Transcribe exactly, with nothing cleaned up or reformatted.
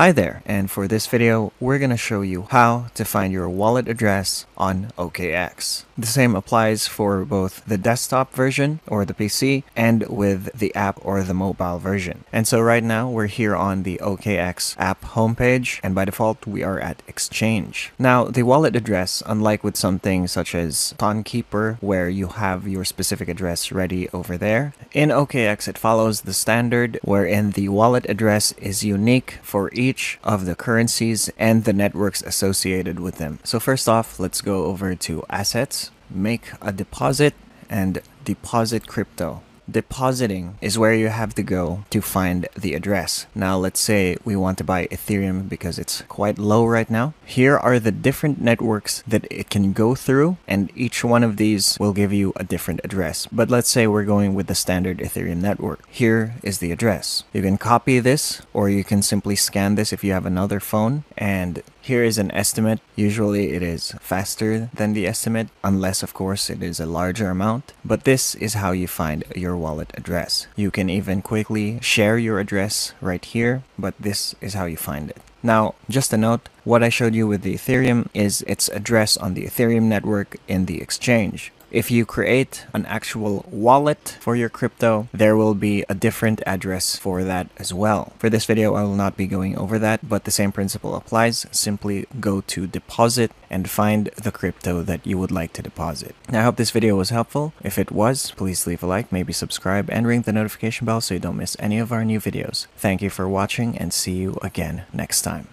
Hi there, and for this video, we're going to show you how to find your wallet address on O K X. The same applies for both the desktop version, or the P C, and with the app or the mobile version. And so right now, we're here on the O K X app homepage, and by default, we are at Exchange. Now, the wallet address, unlike with something such as TonKeeper, where you have your specific address ready over there, in O K X, it follows the standard wherein the wallet address is unique for each each of the currencies and the networks associated with them. So first off, let's go over to Assets, Make a Deposit, and Deposit Crypto. Depositing is where you have to go to find the address. Now let's say we want to buy Ethereum because it's quite low right now. Here are the different networks that it can go through, and each one of these will give you a different address. But let's say we're going with the standard Ethereum network. Here is the address. You can copy this, or you can simply scan this if you have another phone, and here is an estimate. Usually it is faster than the estimate, unless of course it is a larger amount. But this is how you find your wallet address. You can even quickly share your address right here, but this is how you find it. Now, just a note, what I showed you with the Ethereum is its address on the Ethereum network in the exchange. If you create an actual wallet for your crypto, there will be a different address for that as well. For this video, I will not be going over that, but the same principle applies. Simply go to deposit and find the crypto that you would like to deposit. Now, I hope this video was helpful. If it was, please leave a like, maybe subscribe, and ring the notification bell so you don't miss any of our new videos. Thank you for watching, and see you again next time.